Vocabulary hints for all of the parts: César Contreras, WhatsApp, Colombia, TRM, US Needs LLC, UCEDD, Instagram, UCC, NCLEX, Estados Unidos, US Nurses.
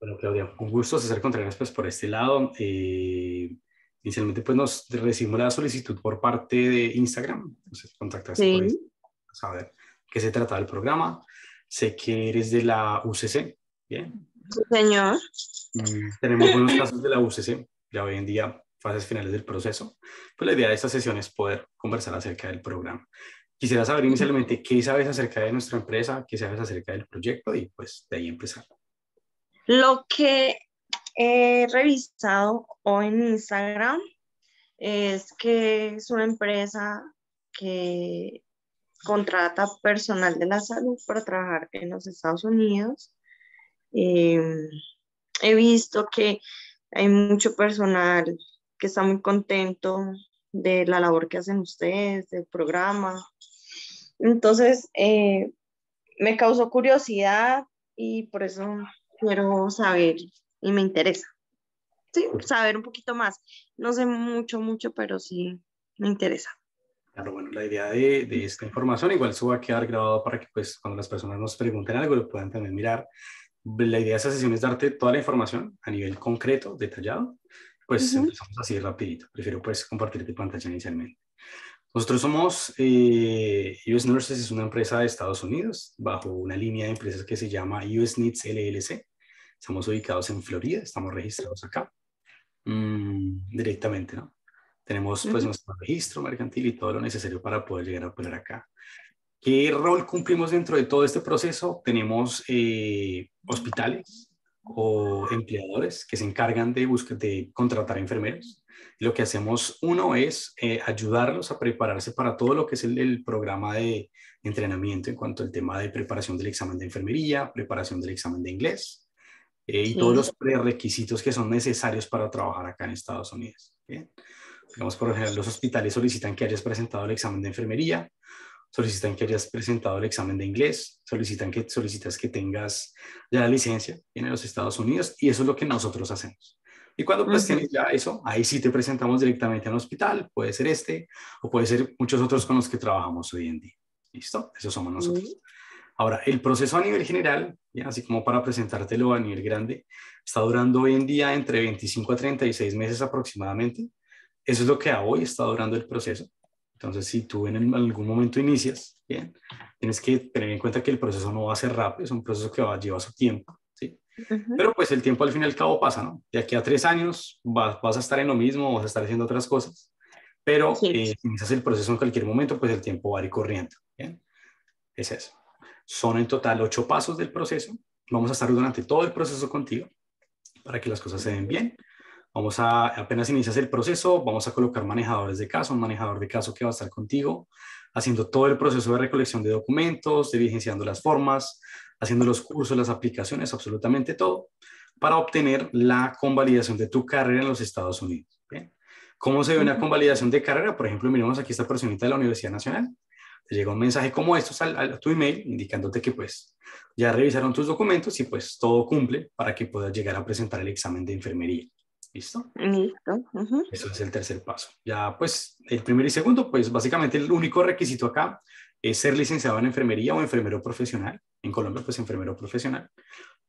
Bueno, Claudia, un gusto César Contreras pues, por este lado. Inicialmente pues, nos recibimos la solicitud por parte de Instagram. Entonces, contactaste por ahí a saber qué se trataba el programa. Sé que eres de la UCC, ¿bien? Sí, señor. Tenemos buenos casos de la UCC, ya hoy en día, fases finales del proceso. Pues la idea de esta sesión es poder conversar acerca del programa. Quisiera saber inicialmente qué sabes acerca de nuestra empresa, qué sabes acerca del proyecto y pues de ahí empezar. Lo que he revisado hoy en Instagram es que es una empresa que contrata personal de la salud para trabajar en los Estados Unidos. He visto que hay mucho personal que está muy contento de la labor que hacen ustedes, del programa. Entonces, me causó curiosidad y por eso quiero saber y me interesa. Sí, saber un poquito más. No sé mucho, pero sí me interesa. Claro, bueno, la idea de esta información, igual eso va a quedar grabado para que pues cuando las personas nos pregunten algo lo puedan también mirar. La idea de esta sesión es darte toda la información a nivel concreto, detallado. Pues empezamos así rapidito. Prefiero pues compartirte pantalla inicialmente. Nosotros somos, US Nurses es una empresa de Estados Unidos bajo una línea de empresas que se llama US Needs LLC. Estamos ubicados en Florida, estamos registrados acá directamente, ¿no? Tenemos pues nuestro registro mercantil y todo lo necesario para poder llegar a operar acá. ¿Qué rol cumplimos dentro de todo este proceso? Tenemos hospitales o empleadores que se encargan de contratar enfermeros. Lo que hacemos uno es ayudarlos a prepararse para todo lo que es el programa de entrenamiento en cuanto al tema de preparación del examen de enfermería, preparación del examen de inglés y todos los prerequisitos que son necesarios para trabajar acá en Estados Unidos. ¿Bien? Digamos, por ejemplo, los hospitales solicitan que hayas presentado el examen de enfermería, solicitan que hayas presentado el examen de inglés, solicitas que tengas ya la licencia en los Estados Unidos y eso es lo que nosotros hacemos. Y cuando pues tienes ya eso, ahí sí te presentamos directamente al hospital, puede ser este o puede ser muchos otros con los que trabajamos hoy en día. ¿Listo? Eso somos nosotros. Ahora, el proceso a nivel general, ¿ya? Así como para presentártelo a nivel grande, está durando hoy en día entre 25 a 36 meses aproximadamente. Eso es lo que hoy está durando el proceso. Entonces, si tú en algún momento inicias, ¿bien? Tienes que tener en cuenta que el proceso no va a ser rápido, es un proceso que va a llevar su tiempo, ¿sí? Pero pues el tiempo al fin y al cabo pasa, ¿no? De aquí a 3 años vas a estar en lo mismo, vas a estar haciendo otras cosas, pero si inicias el proceso en cualquier momento, pues el tiempo va a ir corriendo, ¿bien? Es eso. Son en total 8 pasos del proceso. Vamos a estar durante todo el proceso contigo para que las cosas se den bien. Vamos a, apenas inicias el proceso, vamos a colocar manejadores de caso, un manejador de caso que va a estar contigo, haciendo todo el proceso de recolección de documentos, de vigenciando las formas, haciendo los cursos, las aplicaciones, absolutamente todo, para obtener la convalidación de tu carrera en los Estados Unidos. ¿Bien? ¿Cómo se ve una convalidación de carrera? Por ejemplo, miremos aquí esta personita de la Universidad Nacional. Te llega un mensaje como estos a tu email, indicándote que pues ya revisaron tus documentos y pues todo cumple para que puedas llegar a presentar el examen de enfermería. ¿Listo? Listo. Eso es el 3er paso. Ya, pues, el 1er y 2º, pues, básicamente el único requisito acá es ser licenciado en enfermería o enfermero profesional. En Colombia, pues, enfermero profesional.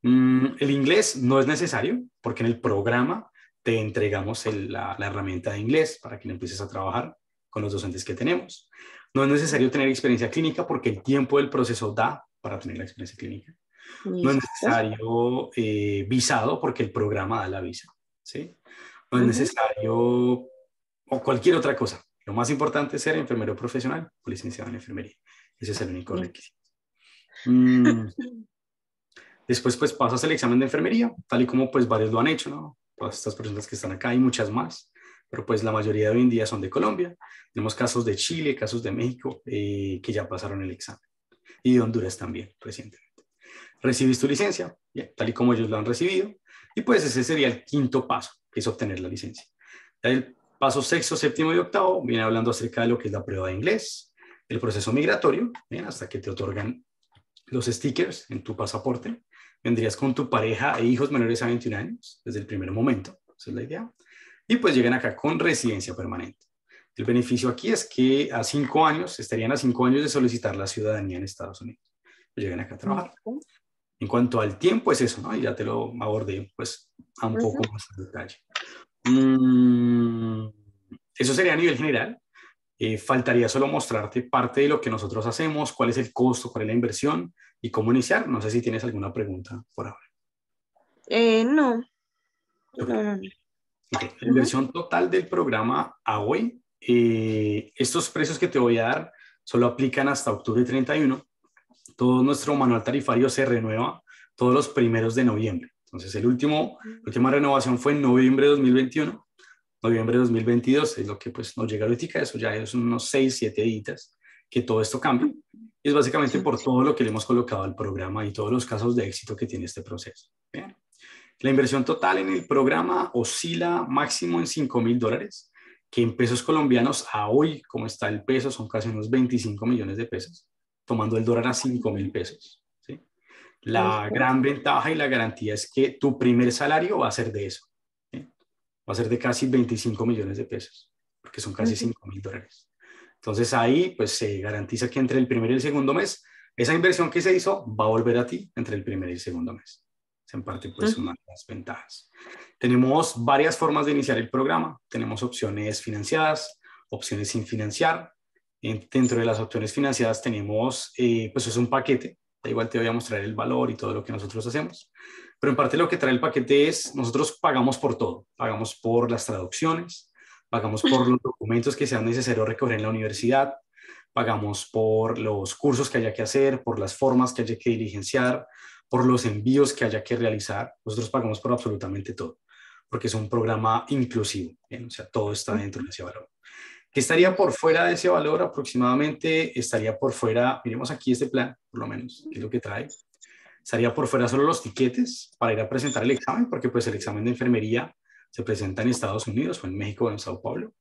El inglés no es necesario, porque en el programa te entregamos la herramienta de inglés para que empieces a trabajar con los docentes que tenemos. No es necesario tener experiencia clínica, porque el tiempo del proceso da para tener la experiencia clínica. No es necesario visado, porque el programa da la visa. ¿Sí? No es necesario o cualquier otra cosa. Lo más importante es ser enfermero profesional o licenciado en enfermería. Ese es el único requisito. Después pues pasas el examen de enfermería, tal y como pues varios lo han hecho, ¿no? Todas estas personas que están acá y muchas más, pero pues la mayoría de hoy en día son de Colombia. Tenemos casos de Chile, casos de México que ya pasaron el examen y de Honduras también recientemente. Recibís tu licencia, tal y como ellos lo han recibido. Y pues ese sería el 5º paso, que es obtener la licencia. El paso 6, 7 y 8 viene hablando acerca de lo que es la prueba de inglés, el proceso migratorio, bien, hasta que te otorgan los stickers en tu pasaporte. Vendrías con tu pareja e hijos menores a 21 años desde el primer momento, esa es la idea. Y pues llegan acá con residencia permanente. El beneficio aquí es que a 5 años, estarían a 5 años de solicitar la ciudadanía en Estados Unidos. Llegan acá a trabajar. En cuanto al tiempo, es eso, ¿no? Ya te lo abordé, pues, a un poco más en detalle. Eso sería a nivel general. Faltaría solo mostrarte parte de lo que nosotros hacemos, cuál es el costo, cuál es la inversión y cómo iniciar. No sé si tienes alguna pregunta por ahora. No. Okay. Okay. La inversión total del programa a hoy. Estos precios que te voy a dar solo aplican hasta octubre 31. Todo nuestro manual tarifario se renueva todos los primeros de noviembre. Entonces, la última renovación fue en noviembre de 2021. Noviembre de 2022 es lo que pues nos llega ahorita. Eso ya es unos 6, 7 días que todo esto cambia. Y es básicamente por todo lo que le hemos colocado al programa y todos los casos de éxito que tiene este proceso. Bien. La inversión total en el programa oscila máximo en $5.000, que en pesos colombianos a hoy, como está el peso, son casi unos 25 millones de pesos, tomando el dólar a $5.000. ¿Sí? La gran ventaja y la garantía es que tu primer salario va a ser de eso. Va a ser de casi 25 millones de pesos, porque son casi $5.000. Entonces ahí pues se garantiza que entre el primer y el segundo mes, esa inversión que se hizo va a volver a ti entre el primer y el segundo mes. Es en parte pues una de las ventajas. Tenemos varias formas de iniciar el programa. Tenemos opciones financiadas, opciones sin financiar. Dentro de las opciones financiadas tenemos, pues es un paquete. Da igual, te voy a mostrar el valor y todo lo que nosotros hacemos. Pero en parte lo que trae el paquete es, nosotros pagamos por todo. Pagamos por las traducciones, pagamos por los documentos que sean necesarios recoger en la universidad, pagamos por los cursos que haya que hacer, por las formas que haya que diligenciar, por los envíos que haya que realizar. Nosotros pagamos por absolutamente todo, porque es un programa inclusivo. ¿Bien? O sea, todo está dentro de ese valor. ¿Qué estaría por fuera de ese valor? Aproximadamente estaría por fuera, miremos aquí este plan, por lo menos, que es lo que trae. Estaría por fuera solo los tiquetes para ir a presentar el examen, porque pues el examen de enfermería se presenta en Estados Unidos o en México o en Sao Paulo,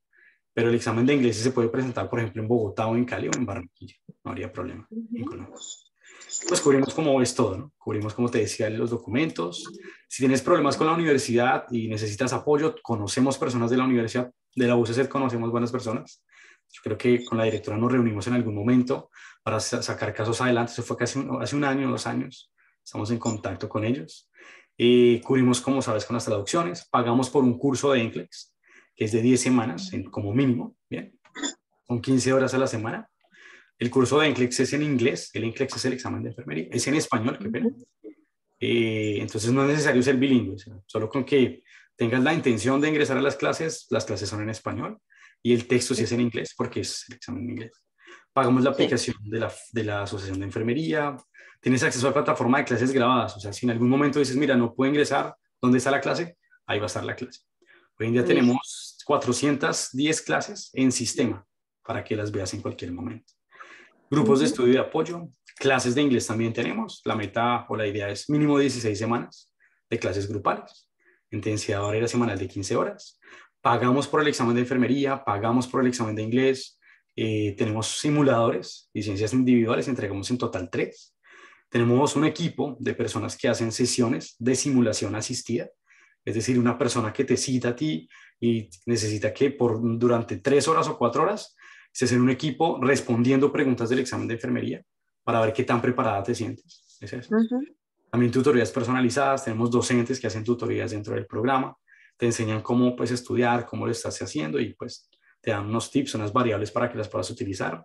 pero el examen de inglés se puede presentar, por ejemplo, en Bogotá o en Cali o en Barranquilla. No habría problema en Colombia. Pues cubrimos como es todo, ¿no? Cubrimos, como te decía, los documentos. Si tienes problemas con la universidad y necesitas apoyo, conocemos personas de la universidad, de la UCEDD conocemos buenas personas. Yo creo que con la directora nos reunimos en algún momento para sacar casos adelante. Eso fue casi hace un año, 2 años. Estamos en contacto con ellos. Cubrimos, como sabes, con las traducciones. Pagamos por un curso de NCLEX, que es de 10 semanas como mínimo, ¿bien? Con 15 horas a la semana. El curso de NCLEX es en inglés. El NCLEX es el examen de enfermería. Es en español, qué pena. Entonces no es necesario ser bilingüe. Solo con que tengas la intención de ingresar a las clases son en español. Y el texto sí es en inglés, porque es el examen en inglés. Pagamos la aplicación de la Asociación de Enfermería. Tienes acceso a la plataforma de clases grabadas. O sea, si en algún momento dices, mira, no puedo ingresar, ¿dónde está la clase? Ahí va a estar la clase. Hoy en día tenemos 410 clases en sistema para que las veas en cualquier momento. Grupos de estudio y de apoyo, clases de inglés también tenemos. La meta o la idea es mínimo 16 semanas de clases grupales, intensidad horaria semanal de 15 horas. Pagamos por el examen de enfermería, pagamos por el examen de inglés. Tenemos simuladores y licencias individuales, entregamos en total 3. Tenemos un equipo de personas que hacen sesiones de simulación asistida. Es decir, una persona que te cita a ti y necesita que durante 3 horas o 4 horas se hace un equipo respondiendo preguntas del examen de enfermería para ver qué tan preparada te sientes. ¿Es eso? También tutorías personalizadas. Tenemos docentes que hacen tutorías dentro del programa. Te enseñan cómo pues, estudiar, cómo lo estás haciendo y pues te dan unos tips, unas variables para que las puedas utilizar.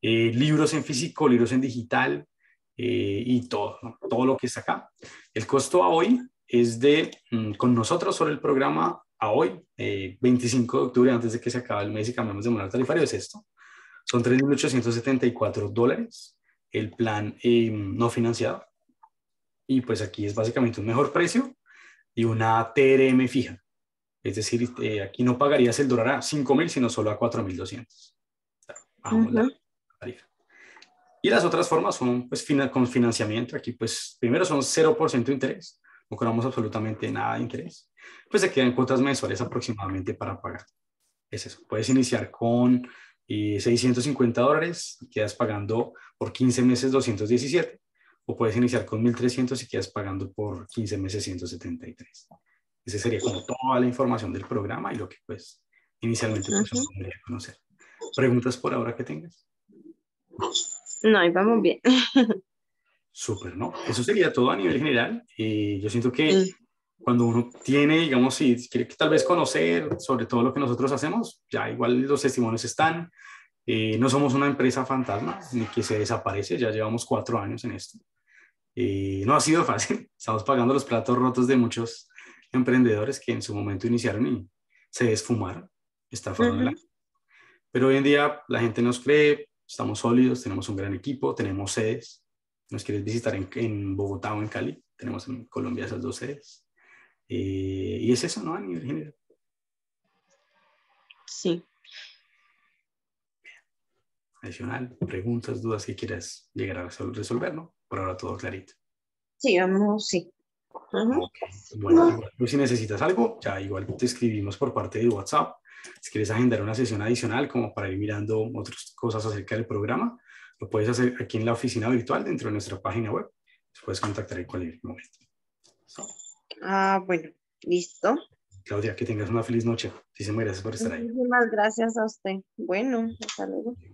Libros en físico, libros en digital y todo, ¿no? Todo lo que está acá. El costo a hoy es de, con nosotros sobre el programa, a hoy, 25 de octubre, antes de que se acabe el mes y cambiamos de manual tarifario, es esto. Son $3.874 el plan no financiado. Y pues aquí es básicamente un mejor precio y una TRM fija. Es decir, aquí no pagarías el dólar a 5.000, sino solo a 4.200. Bajamos la tarifa. Y las otras formas son pues, con financiamiento. Aquí pues primero son 0% de interés. No cobramos absolutamente nada de interés. Pues se quedan cuotas mensuales aproximadamente para pagar. Es eso. Puedes iniciar con $650 y quedas pagando por 15 meses 217. O puedes iniciar con 1.300 y quedas pagando por 15 meses 173. Esa sería como toda la información del programa y lo que pues inicialmente pues, debería conocer. ¿Preguntas por ahora que tengas? No, ahí vamos bien. Súper, ¿no? Eso sería todo a nivel general. Y yo siento que cuando uno tiene, digamos, si quiere tal vez conocer sobre todo lo que nosotros hacemos, ya igual los testimonios están. No somos una empresa fantasma ni que se desaparece, ya llevamos 4 años en esto. No ha sido fácil, estamos pagando los platos rotos de muchos emprendedores que en su momento iniciaron y se desfumaron, estafaron la gente. Pero hoy en día la gente nos cree, estamos sólidos, tenemos un gran equipo, tenemos sedes. Nos quieres visitar en Bogotá o en Cali, tenemos en Colombia esas 2 sedes. Y es eso, ¿no? A nivel general. Sí. Bien. Adicional, preguntas, dudas que quieras llegar a resolver, ¿no? Por ahora todo clarito. Sí, vamos, sí. Okay. Bueno, igual, pues si necesitas algo, ya igual te escribimos por parte de WhatsApp. Si quieres agendar una sesión adicional como para ir mirando otras cosas acerca del programa, lo puedes hacer aquí en la oficina virtual dentro de nuestra página web. Te puedes contactar en cualquier momento. Bueno, listo. Claudia, que tengas una feliz noche. Muchísimas gracias por estar ahí. Muchísimas gracias a usted. Bueno, hasta luego.